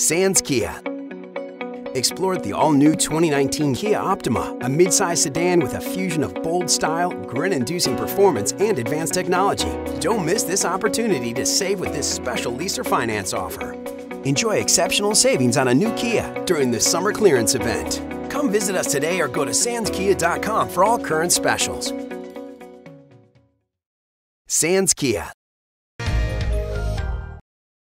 Sands Kia. Explore the all-new 2019 Kia Optima, a midsize sedan with a fusion of bold style, grin-inducing performance, and advanced technology. Don't miss this opportunity to save with this special lease or finance offer. Enjoy exceptional savings on a new Kia during the summer clearance event. Come visit us today or go to sandskia.com for all current specials. Sands Kia.